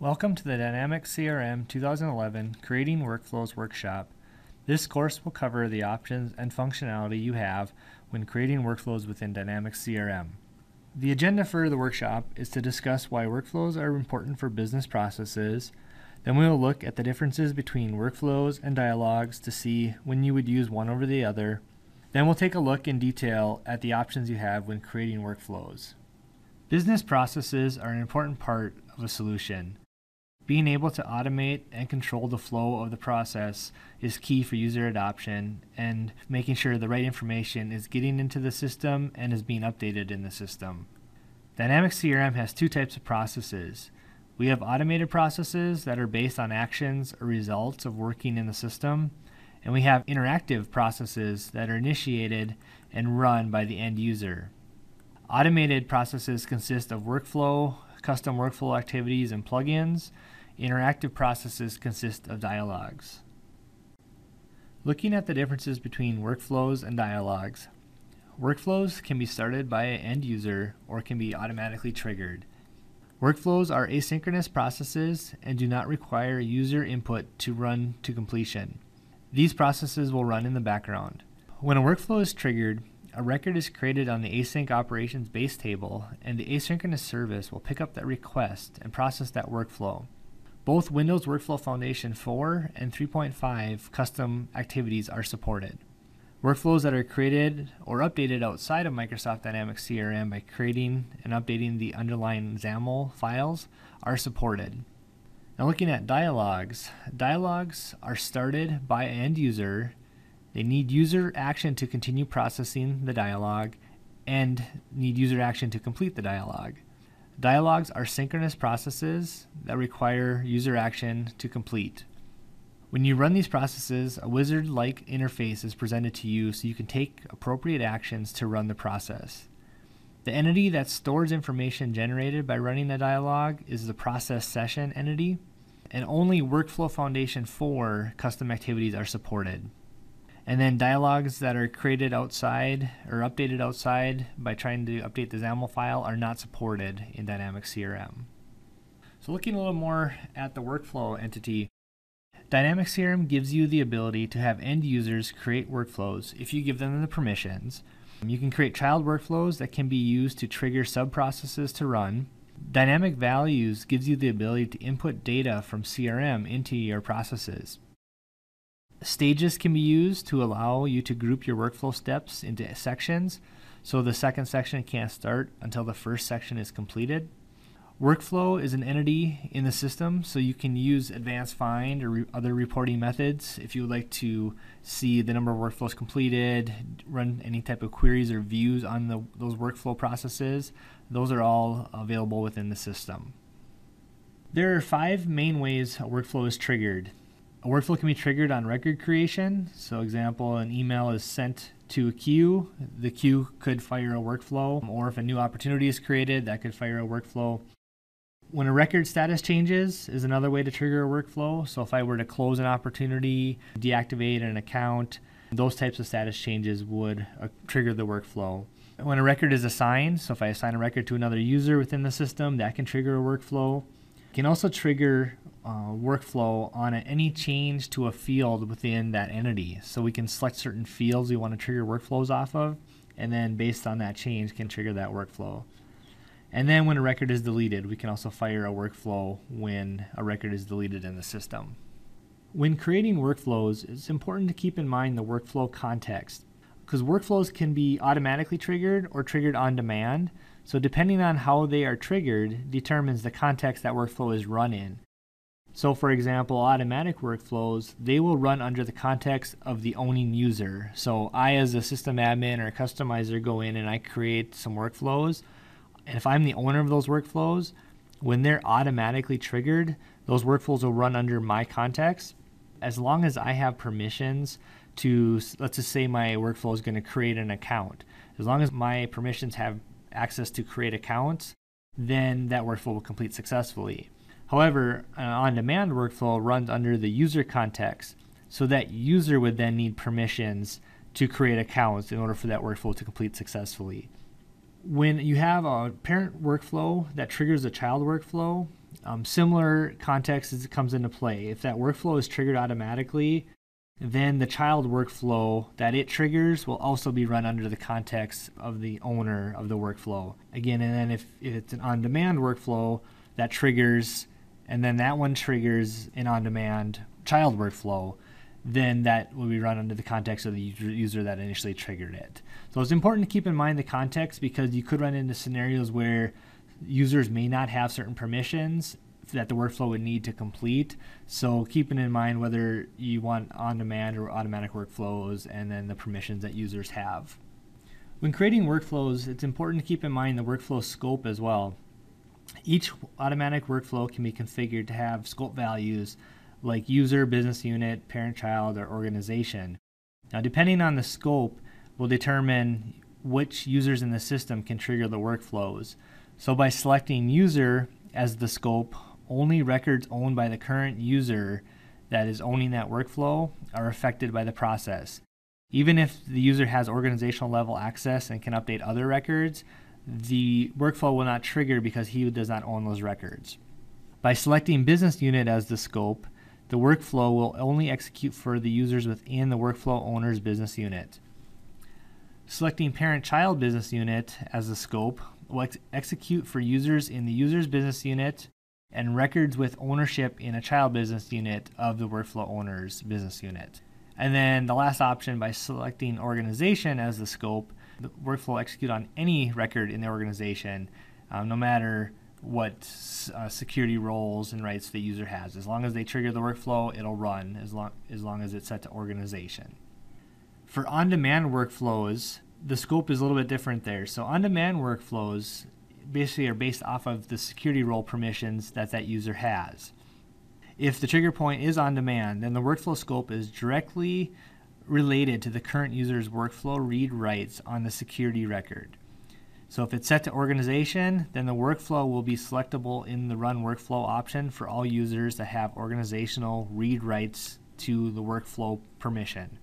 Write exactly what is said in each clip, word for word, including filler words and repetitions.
Welcome to the Dynamics C R M twenty eleven Creating Workflows workshop. This course will cover the options and functionality you have when creating workflows within Dynamics C R M. The agenda for the workshop is to discuss why workflows are important for business processes. Then we will look at the differences between workflows and dialogues to see when you would use one over the other. Then we'll take a look in detail at the options you have when creating workflows. Business processes are an important part of a solution. Being able to automate and control the flow of the process is key for user adoption and making sure the right information is getting into the system and is being updated in the system. Dynamics C R M has two types of processes. We have automated processes that are based on actions or results of working in the system, and we have interactive processes that are initiated and run by the end user. Automated processes consist of workflow, custom workflow activities, and plugins. Interactive processes consist of dialogues. Looking at the differences between workflows and dialogues. Workflows can be started by an end user or can be automatically triggered. Workflows are asynchronous processes and do not require user input to run to completion. These processes will run in the background. When a workflow is triggered, a record is created on the async operations base table, and the asynchronous service will pick up that request and process that workflow. Both Windows Workflow Foundation four and three point five custom activities are supported. Workflows that are created or updated outside of Microsoft Dynamics C R M by creating and updating the underlying XAML files are supported. Now looking at dialogues. Dialogues are started by an end user. They need user action to continue processing the dialogue and need user action to complete the dialogue. Dialogues are synchronous processes that require user action to complete. When you run these processes, a wizard-like interface is presented to you so you can take appropriate actions to run the process. The entity that stores information generated by running the dialogue is the process session entity, and only Workflow Foundation four custom activities are supported. And then dialogues that are created outside or updated outside by trying to update the XAML file are not supported in Dynamics C R M. So looking a little more at the workflow entity, Dynamics C R M gives you the ability to have end users create workflows if you give them the permissions. You can create child workflows that can be used to trigger sub-processes to run. Dynamic values gives you the ability to input data from C R M into your processes. Stages can be used to allow you to group your workflow steps into sections, so the second section can't start until the first section is completed. Workflow is an entity in the system, so you can use advanced find or re other reporting methods if you would like to see the number of workflows completed, run any type of queries or views on the, those workflow processes. Those are all available within the system. There are five main ways a workflow is triggered. A workflow can be triggered on record creation. So example, an email is sent to a queue. The queue could fire a workflow, or if a new opportunity is created, that could fire a workflow. When a record status changes is another way to trigger a workflow. So if I were to close an opportunity, deactivate an account, those types of status changes would uh, trigger the workflow. When a record is assigned, so if I assign a record to another user within the system, that can trigger a workflow. It can also trigger Uh, workflow on a, any change to a field within that entity. So we can select certain fields we want to trigger workflows off of, and then based on that change can trigger that workflow. And then when a record is deleted, we can also fire a workflow when a record is deleted in the system. When creating workflows, it's important to keep in mind the workflow context, because workflows can be automatically triggered or triggered on demand. So depending on how they are triggered determines the context that workflow is run in. So for example, automatic workflows, they will run under the context of the owning user. So I as a system admin or a customizer go in and I create some workflows. And if I'm the owner of those workflows, when they're automatically triggered, those workflows will run under my context. As long as I have permissions to, let's just say my workflow is going to create an account. As long as my permissions have access to create accounts, then that workflow will complete successfully. However, an on-demand workflow runs under the user context, so that user would then need permissions to create accounts in order for that workflow to complete successfully. When you have a parent workflow that triggers a child workflow, Um, similar context as it comes into play. If that workflow is triggered automatically, then the child workflow that it triggers will also be run under the context of the owner of the workflow. Again, and then if, if it's an on-demand workflow that triggers, and then that one triggers an on-demand child workflow, then that will be run under the context of the user that initially triggered it. So it's important to keep in mind the context, because you could run into scenarios where users may not have certain permissions that the workflow would need to complete. So keeping in mind whether you want on-demand or automatic workflows, and then the permissions that users have. When creating workflows, it's important to keep in mind the workflow scope as well. Each automatic workflow can be configured to have scope values like user, business unit, parent, child, or organization. Now, depending on the scope, will determine which users in the system can trigger the workflows. So by selecting user as the scope, only records owned by the current user that is owning that workflow are affected by the process. Even if the user has organizational level access and can update other records, the workflow will not trigger because he does not own those records. By selecting business unit as the scope, the workflow will only execute for the users within the workflow owner's business unit. Selecting parent-child business unit as the scope will ex execute for users in the user's business unit and records with ownership in a child business unit of the workflow owner's business unit. And then the last option, by selecting organization as the scope, the workflow will execute on any record in the organization, um, no matter what uh, security roles and rights the user has. As long as they trigger the workflow, it'll run as long, as long as it's set to organization. For on-demand workflows, the scope is a little bit different there. So on-demand workflows basically are based off of the security role permissions that that user has. If the trigger point is on-demand, then the workflow scope is directly related to the current user's workflow read rights on the security record. So if it's set to organization, then the workflow will be selectable in the run workflow option for all users that have organizational read rights to the workflow permission.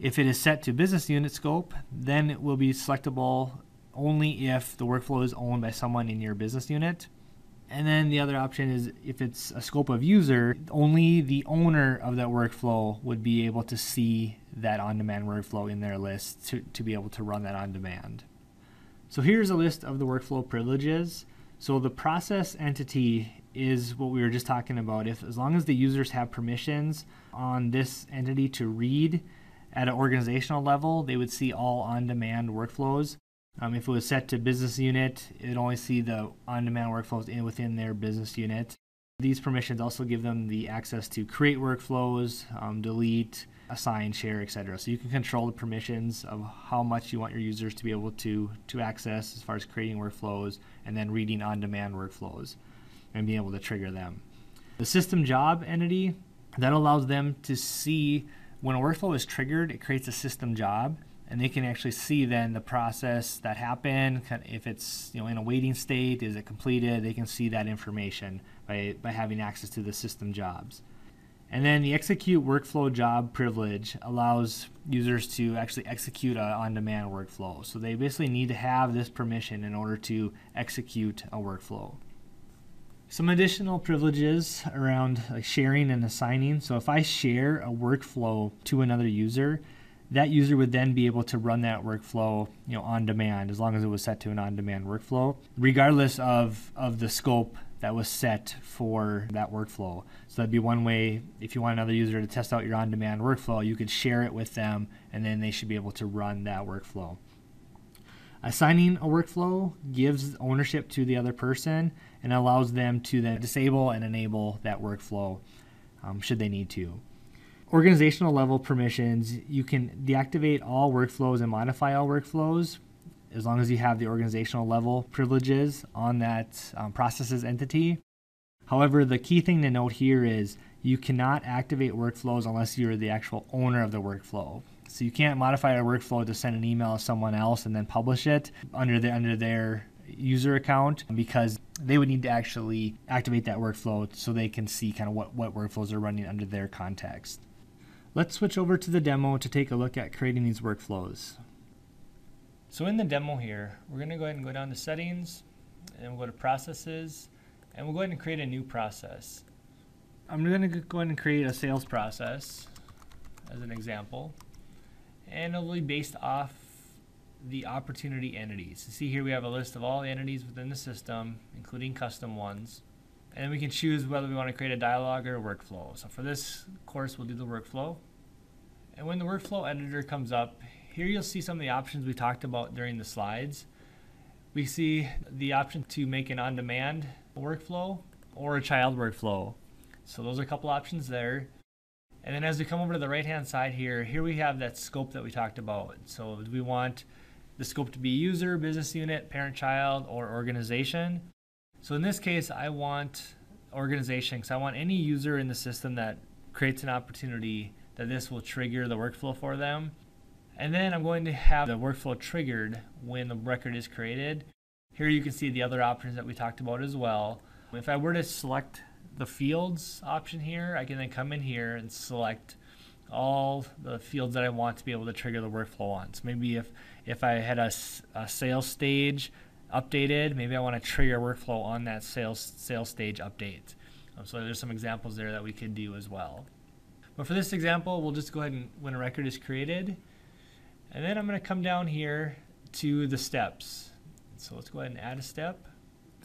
If it is set to business unit scope, then it will be selectable only if the workflow is owned by someone in your business unit. And then the other option is, if it's a scope of user, only the owner of that workflow would be able to see that on-demand workflow in their list to, to be able to run that on-demand. So here's a list of the workflow privileges. So the process entity is what we were just talking about. If, as long as the users have permissions on this entity to read at an organizational level, they would see all on-demand workflows. Um, if it was set to business unit, it would only see the on-demand workflows in, within their business unit. These permissions also give them the access to create workflows, um, delete, assign, share, et cetera. So you can control the permissions of how much you want your users to be able to, to access as far as creating workflows and then reading on-demand workflows and being able to trigger them. The system job entity, that allows them to see when a workflow is triggered, it creates a system job, and they can actually see then the process that happened. If it's, you know, in a waiting state, is it completed? They can see that information by, by having access to the system jobs. And then the execute workflow job privilege allows users to actually execute an on-demand workflow. So they basically need to have this permission in order to execute a workflow. Some additional privileges around like sharing and assigning. So if I share a workflow to another user, that user would then be able to run that workflow, you know, on demand, as long as it was set to an on-demand workflow, regardless of, of the scope that was set for that workflow. So that'd be one way, if you want another user to test out your on-demand workflow, you could share it with them, and then they should be able to run that workflow. Assigning a workflow gives ownership to the other person and allows them to then disable and enable that workflow um, should they need to. Organizational level permissions, you can deactivate all workflows and modify all workflows as long as you have the organizational level privileges on that um, processes entity. However, the key thing to note here is you cannot activate workflows unless you're the actual owner of the workflow. So you can't modify a workflow to send an email to someone else and then publish it under, the, under their user account, because they would need to actually activate that workflow so they can see kind of what, what workflows are running under their context. Let's switch over to the demo to take a look at creating these workflows. So in the demo here, we're going to go ahead and go down to settings, and we'll go to processes, And we'll go ahead and create a new process. I'm going to go ahead and create a sales process as an example, and it'll be based off the opportunity entities. So see here we have a list of all the entities within the system, including custom ones, and we can choose whether we want to create a dialogue or a workflow. So for this course we'll do the workflow, and when the workflow editor comes up, here you'll see some of the options we talked about during the slides. We see the option to make an on-demand workflow or a child workflow. So those are a couple options there. And then as we come over to the right hand side here, here we have that scope that we talked about. So do we want the scope to be user, business unit, parent, child, or organization? So in this case I want organization, because I want any user in the system that creates an opportunity that this will trigger the workflow for them. And then I'm going to have the workflow triggered when the record is created. Here you can see the other options that we talked about as well. If I were to select the fields option here, I can then come in here and select all the fields that I want to be able to trigger the workflow on. So maybe if, if I had a, a sales stage updated, maybe I want to trigger workflow on that sales, sales stage update. Um, so there's some examples there that we could do as well. But for this example, we'll just go ahead and when a record is created. And then I'm going to come down here to the steps. So let's go ahead and add a step.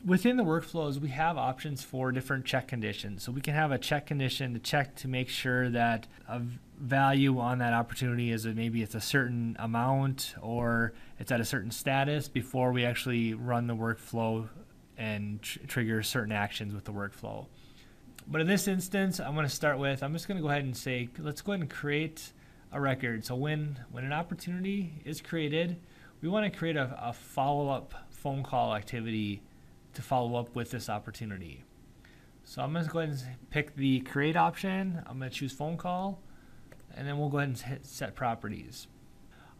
Within the workflows, we have options for different check conditions. So we can have a check condition to check to make sure that a value on that opportunity is that maybe it's a certain amount or it's at a certain status before we actually run the workflow and tr trigger certain actions with the workflow. But in this instance, I'm going to start with, I'm just going to go ahead and say, let's go ahead and create a record. So when, when an opportunity is created, we want to create a, a follow-up phone call activity to follow up with this opportunity. So I'm going to go ahead and pick the create option. I'm going to choose phone call, and then we'll go ahead and hit set properties.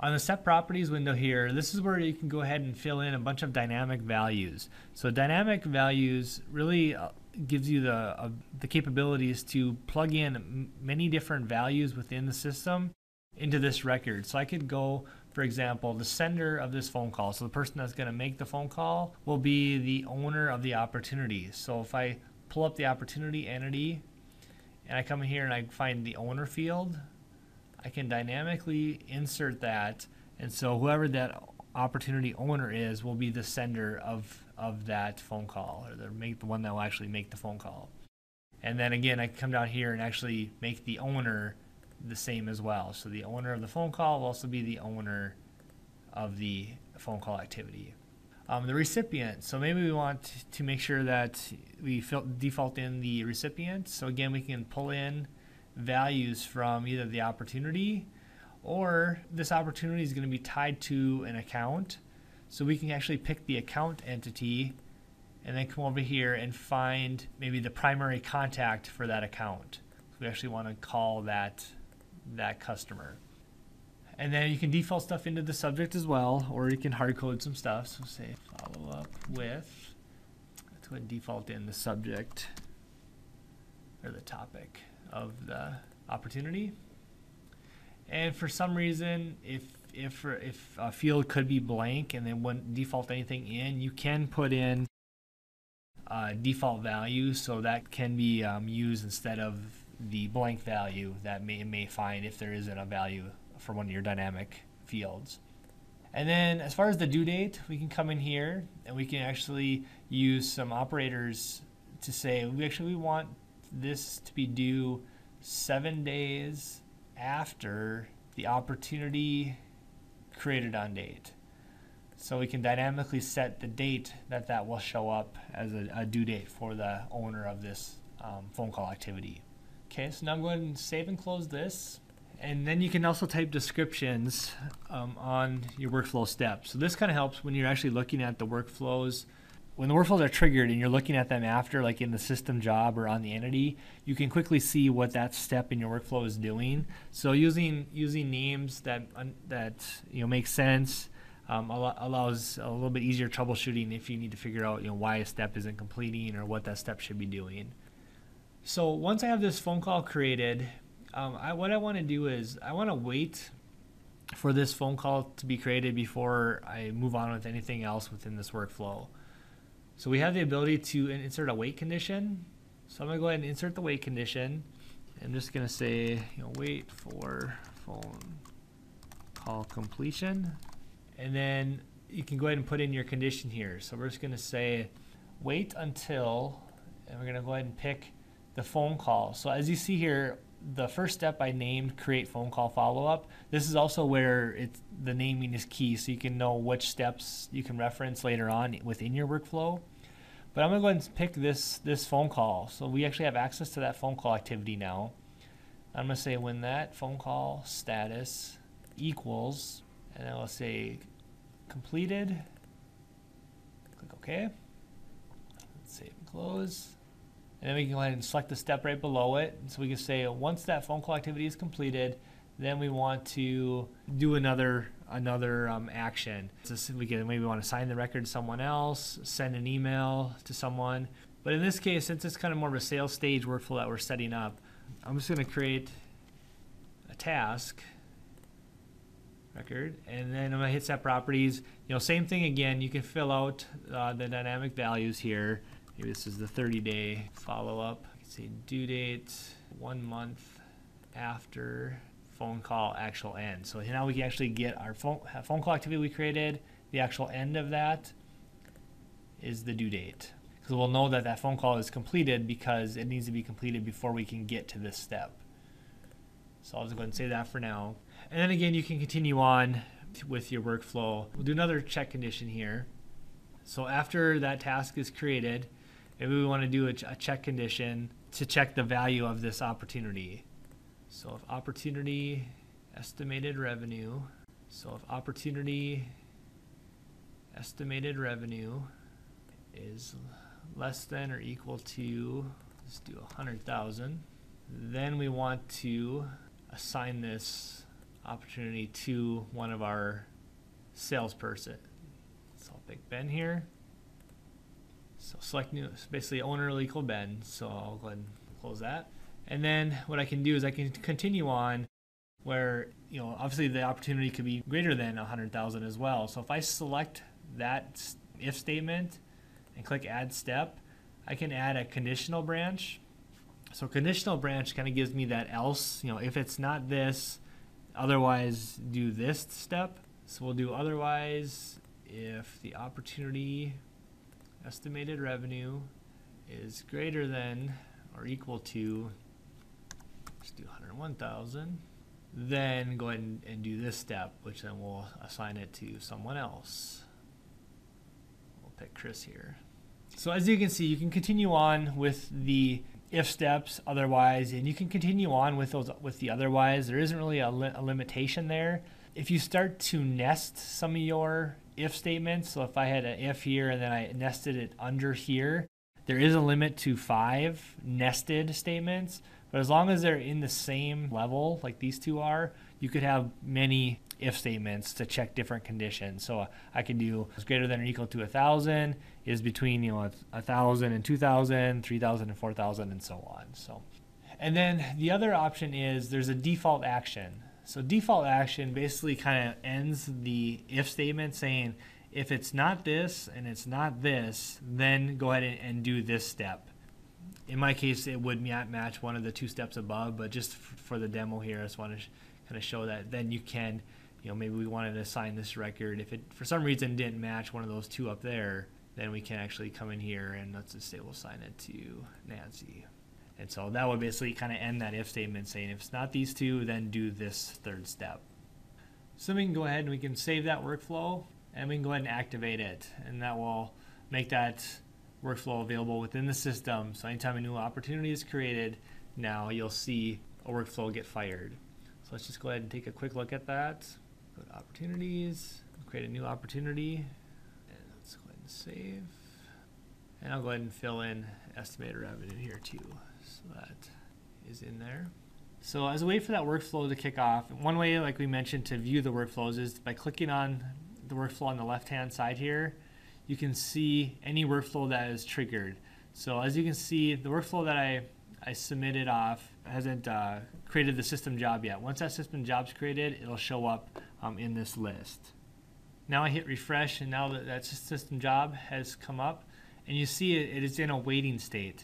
On the set properties window here, this is where you can go ahead and fill in a bunch of dynamic values. So dynamic values really uh, gives you the, uh, the capabilities to plug in many different values within the system into this record. So I could go, for example, the sender of this phone call. So the person that's going to make the phone call will be the owner of the opportunity. So if I pull up the opportunity entity and I come in here and I find the owner field, I can dynamically insert that. And so whoever that opportunity owner is will be the sender of, of that phone call, or the, make, the one that will actually make the phone call. And then again, I can come down here and actually make the owner the same as well. So the owner of the phone call will also be the owner of the phone call activity. Um, the recipient, so maybe we want to make sure that we default in the recipient. So again, we can pull in values from either the opportunity, or this opportunity is going to be tied to an account. So we can actually pick the account entity and then come over here and find maybe the primary contact for that account. So we actually want to call that that customer. And then you can default stuff into the subject as well, or you can hard code some stuff. So say follow up with, let's go ahead and default in the subject or the topic of the opportunity. And for some reason, if if if a field could be blank and then wouldn't default anything in, you can put in uh, default value, so that can be um, used instead of the blank value that may may find if there isn't a value for one of your dynamic fields. And then as far as the due date, we can come in here and we can actually use some operators to say we actually want this to be due seven days after the opportunity created on date. So we can dynamically set the date that that will show up as a, a due date for the owner of this um, phone call activity. Okay, so now I'm going to save and close this. And then you can also type descriptions um, on your workflow steps. So this kind of helps when you're actually looking at the workflows. When the workflows are triggered and you're looking at them after, like in the system job or on the entity, you can quickly see what that step in your workflow is doing. So using using names that that you know make sense um, allows a little bit easier troubleshooting if you need to figure out you know why a step isn't completing or what that step should be doing. So once I have this phone call created, um, I, what I want to do is I want to wait for this phone call to be created before I move on with anything else within this workflow. So we have the ability to insert a weight condition. So I'm going to go ahead and insert the weight condition. I'm just going to say, you know, wait for phone call completion. And then you can go ahead and put in your condition here. So we're just going to say wait until, and we're going to go ahead and pick the phone call. So as you see here, the first step I named create phone call follow-up. This is also where it's, the naming is key, so you can know which steps you can reference later on within your workflow. But I'm going to go ahead and pick this, this phone call. So we actually have access to that phone call activity now. I'm going to say when that phone call status equals, and I'll say completed. Click OK. Let's save and close. And then we can go ahead and select the step right below it. So we can say once that phone call activity is completed, then we want to do another another um, action. So we can maybe want to sign the record to someone else, send an email to someone. But in this case, since it's kind of more of a sales stage workflow that we're setting up, I'm just going to create a task record, and then I'm going to hit set properties. You know, same thing again. You can fill out uh, the dynamic values here. Maybe this is the thirty day follow-up. I can say due date one month after phone call actual end. So now we can actually get our phone, phone call activity we created. The actual end of that is the due date. So we'll know that that phone call is completed because it needs to be completed before we can get to this step. So I'll just go ahead and say that for now. And then again, you can continue on with your workflow. We'll do another check condition here. So after that task is created, maybe we want to do a check condition to check the value of this opportunity. So if opportunity estimated revenue, so if opportunity estimated revenue is less than or equal to, let's do one hundred thousand, then we want to assign this opportunity to one of our salesperson. So I'll pick Ben here. So select new, basically owner will equal Ben. So I'll go ahead and close that. And then what I can do is I can continue on where, you know, obviously the opportunity could be greater than one hundred thousand as well. So if I select that if statement and click add step, I can add a conditional branch. So conditional branch kind of gives me that else, you know, if it's not this, otherwise do this step. So we'll do otherwise if the opportunity estimated revenue is greater than or equal to, let's do one hundred one thousand, then go ahead and, and do this step, which then we'll assign it to someone else. We'll pick Chris here. So as you can see, you can continue on with the if steps, otherwise, and you can continue on with those with the otherwise. There isn't really a, li a limitation there. If you start to nest some of your if statements, so if I had an if here and then I nested it under here, there is a limit to five nested statements. But as long as they're in the same level, like these two are, you could have many if statements to check different conditions. So I could do is greater than or equal to one thousand, is between, you know, one thousand and two thousand, three thousand and four thousand, and so on. So, and then the other option is there's a default action. So default action basically kind of ends the if statement saying, if it's not this and it's not this, then go ahead and, and do this step. In my case, it would not match one of the two steps above, but just for the demo here, I just want to kind of show that then you can, you know, maybe we wanted to assign this record. If it, for some reason, didn't match one of those two up there, then we can actually come in here and let's just say we'll assign it to Nancy. And so that would basically kind of end that if statement saying, if it's not these two, then do this third step. So we can go ahead and we can save that workflow, and we can go ahead and activate it. And that will make that workflow available within the system. So anytime a new opportunity is created, now you'll see a workflow get fired. So let's just go ahead and take a quick look at that. Go to opportunities, create a new opportunity, and let's go ahead and save. And I'll go ahead and fill in estimated revenue here too. So that is in there. So as a way for that workflow to kick off, one way, like we mentioned, to view the workflows is by clicking on the workflow on the left-hand side here. You can see any workflow that is triggered. So as you can see, the workflow that I, I submitted off hasn't uh, created the system job yet. Once that system job's created, it'll show up um, in this list. Now I hit refresh, and now that, that system job has come up. and you see it, it is in a waiting state.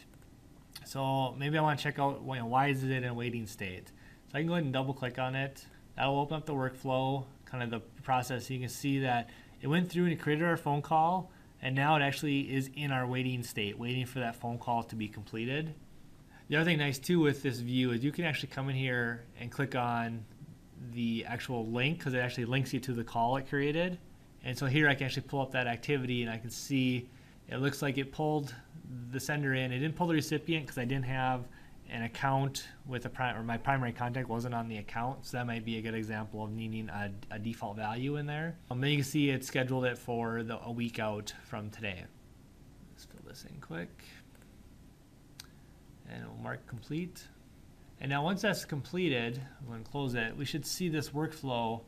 So maybe I want to check out, you know, why is it in a waiting state? So I can go ahead and double click on it. That will open up the workflow, kind of the process. You can see that it went through and it created our phone call, and now it actually is in our waiting state, waiting for that phone call to be completed. The other thing nice too with this view is you can actually come in here and click on the actual link, because it actually links you to the call it created. And so here I can actually pull up that activity, and I can see it looks like it pulled the sender in. It didn't pull the recipient because I didn't have an account with a prime, or my primary contact wasn't on the account, so that might be a good example of needing a, a default value in there. Um, then you can see it scheduled it for the, a week out from today. Let's fill this in quick, and we'll mark complete. And now once that's completed, I'm going to close it, we should see this workflow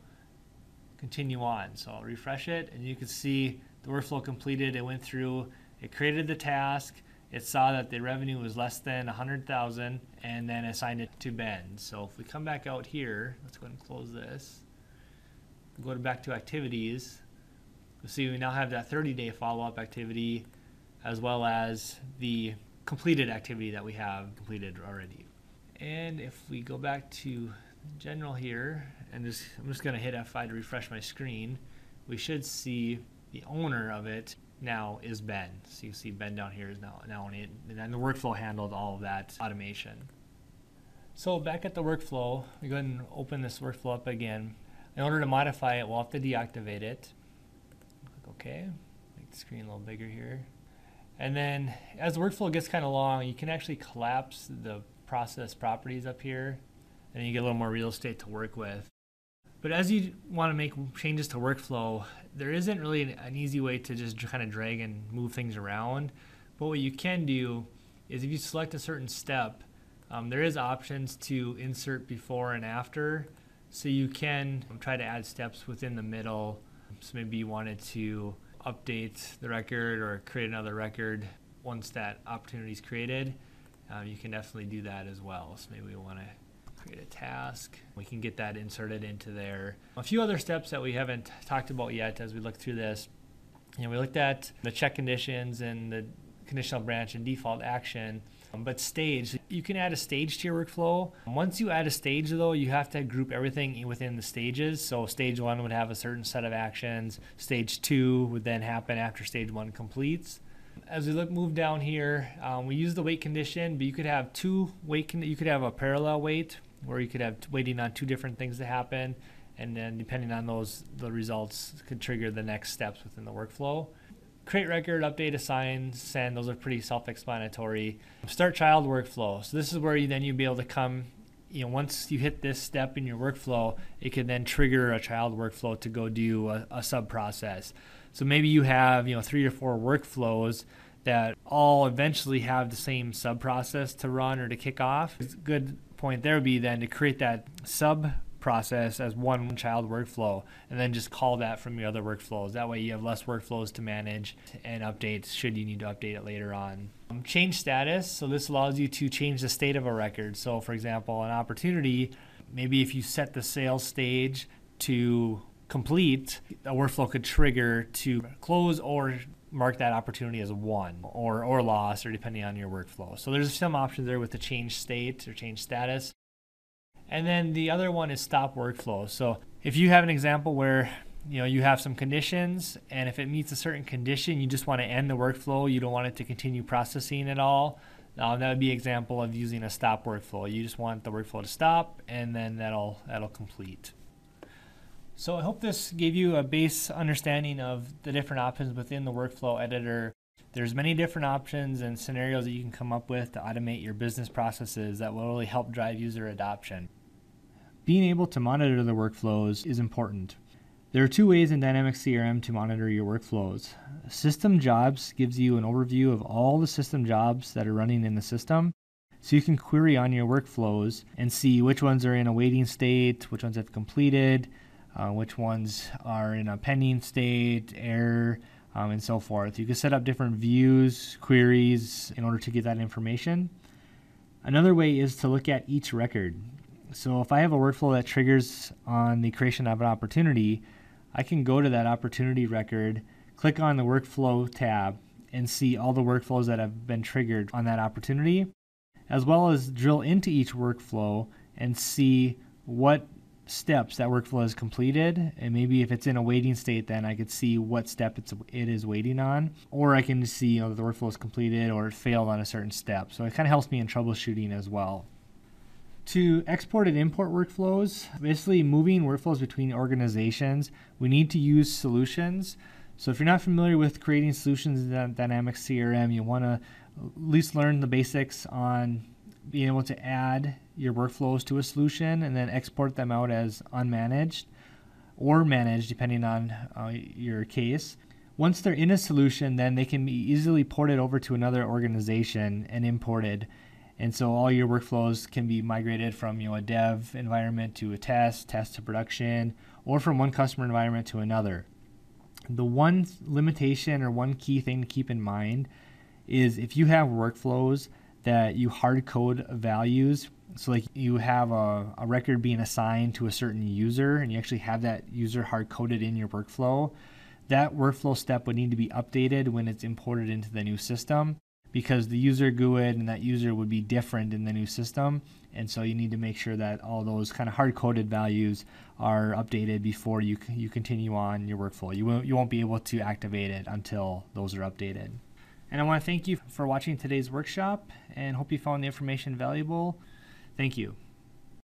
continue on. So I'll refresh it, and you can see the workflow completed. It went through, it created the task, it saw that the revenue was less than one hundred thousand dollars, and then assigned it to Ben. So if we come back out here, let's go ahead and close this, go back to activities, we'll see we now have that thirty day follow-up activity as well as the completed activity that we have completed already. And if we go back to general here, and just, I'm just going to hit F five to refresh my screen, we should see the owner of it now is Ben. So you see Ben down here is now, now on it, and then the workflow handled all of that automation. So back at the workflow, we go ahead and open this workflow up again. In order to modify it, we'll have to deactivate it. Click OK. Make the screen a little bigger here. And then as the workflow gets kind of long, you can actually collapse the process properties up here, and you get a little more real estate to work with. But as you want to make changes to workflow, there isn't really an, an easy way to just kind of drag and move things around. But what you can do is if you select a certain step, um, there is options to insert before and after. So you can um, try to add steps within the middle. So maybe you wanted to update the record or create another record once that opportunity is created. Um, you can definitely do that as well. So maybe we want to create a task. We can get that inserted into there. A few other steps that we haven't talked about yet as we look through this. You know, we looked at the check conditions and the conditional branch and default action, um, but stage. You can add a stage to your workflow. Once you add a stage though, you have to group everything within the stages. So stage one would have a certain set of actions. Stage two would then happen after stage one completes. As we look, move down here, um, we use the wait condition, but you could have two wait, con you could have a parallel wait, where you could have waiting on two different things to happen, and then depending on those, the results could trigger the next steps within the workflow. Create record, update, assign, send, those are pretty self-explanatory. Start child workflow. So this is where you then you'd be able to come, you know, once you hit this step in your workflow, it can then trigger a child workflow to go do a, a sub-process. So maybe you have, you know, three or four workflows that all eventually have the same sub-process to run or to kick off. It's a good point there would be then to create that sub-process as one child workflow and then just call that from your other workflows. That way you have less workflows to manage and updates should you need to update it later on. Um, change status. So this allows you to change the state of a record. So for example, an opportunity, maybe if you set the sales stage to complete, a workflow could trigger to close or mark that opportunity as won or, or lost, or depending on your workflow. So there's some options there with the change state or change status. And then the other one is stop workflow. So if you have an example where, you know, you have some conditions, and if it meets a certain condition, you just want to end the workflow, you don't want it to continue processing at all, um, that would be an example of using a stop workflow. You just want the workflow to stop, and then that'll, that'll complete. So I hope this gave you a base understanding of the different options within the workflow editor. There's many different options and scenarios that you can come up with to automate your business processes that will really help drive user adoption. Being able to monitor the workflows is important. There are two ways in Dynamics C R M to monitor your workflows. System jobs gives you an overview of all the system jobs that are running in the system. So you can query on your workflows and see which ones are in a waiting state, which ones have completed, Uh, which ones are in a pending state, error, um, and so forth. You can set up different views, queries in order to get that information. Another way is to look at each record. So if I have a workflow that triggers on the creation of an opportunity, I can go to that opportunity record, click on the workflow tab, and see all the workflows that have been triggered on that opportunity, as well as drill into each workflow and see what steps that workflow has completed. And maybe if it's in a waiting state, then I could see what step it's, it is waiting on, or I can see, you know, the workflow is completed or it failed on a certain step. So it kind of helps me in troubleshooting as well. To export and import workflows, basically moving workflows between organizations, we need to use solutions. So if you're not familiar with creating solutions in Dynamics C R M, you want to at least learn the basics on being able to add your workflows to a solution and then export them out as unmanaged or managed, depending on uh, your case. Once they're in a solution, then they can be easily ported over to another organization and imported. And so all your workflows can be migrated from, you know, a dev environment to a test, test to production, or from one customer environment to another. The one limitation or one key thing to keep in mind is if you have workflows that you hard code values, so like you have a, a record being assigned to a certain user and you actually have that user hard coded in your workflow, that workflow step would need to be updated when it's imported into the new system, because the user G U I D and that user would be different in the new system. And so you need to make sure that all those kind of hard-coded values are updated before you, you continue on your workflow. You won't, you won't be able to activate it until those are updated. And I want to thank you for watching today's workshop and hope you found the information valuable. Thank you.